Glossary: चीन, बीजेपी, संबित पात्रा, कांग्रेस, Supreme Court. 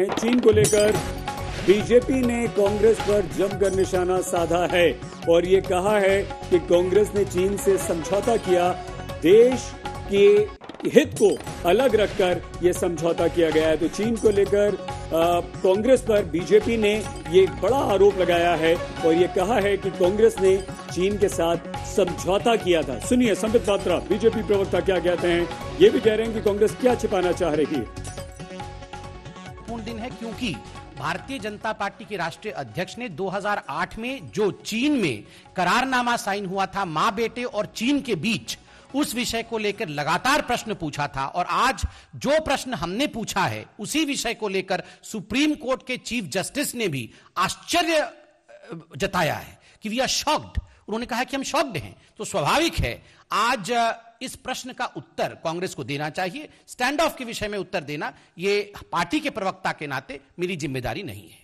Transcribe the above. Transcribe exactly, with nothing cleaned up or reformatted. चीन को लेकर बीजेपी ने कांग्रेस पर जमकर निशाना साधा है और ये कहा है कि कांग्रेस ने चीन से समझौता किया, देश के हित को अलग रखकर यह समझौता किया गया है। तो चीन को लेकर कांग्रेस पर बीजेपी ने ये बड़ा आरोप लगाया है और ये कहा है कि कांग्रेस ने चीन के साथ समझौता किया था। सुनिए संबित पात्रा बीजेपी प्रवक्ता क्या कहते हैं, ये भी कह रहे हैं कि कांग्रेस क्या छिपाना चाह रही है। दिन है क्योंकि भारतीय जनता पार्टी के राष्ट्रीय अध्यक्ष ने दो हज़ार आठ में जो चीन में करारनामा साइन हुआ था मां बेटे और चीन के बीच, उस विषय को लेकर लगातार प्रश्न पूछा था। और आज जो प्रश्न हमने पूछा है उसी विषय को लेकर सुप्रीम कोर्ट के चीफ जस्टिस ने भी आश्चर्य जताया है कि वी आर शॉक्ड। उन्होंने कहा कि हम शॉक्ड हैं। तो स्वाभाविक है आज इस प्रश्न का उत्तर कांग्रेस को देना चाहिए। स्टैंड ऑफ के विषय में उत्तर देना ये पार्टी के प्रवक्ता के नाते मेरी जिम्मेदारी नहीं है।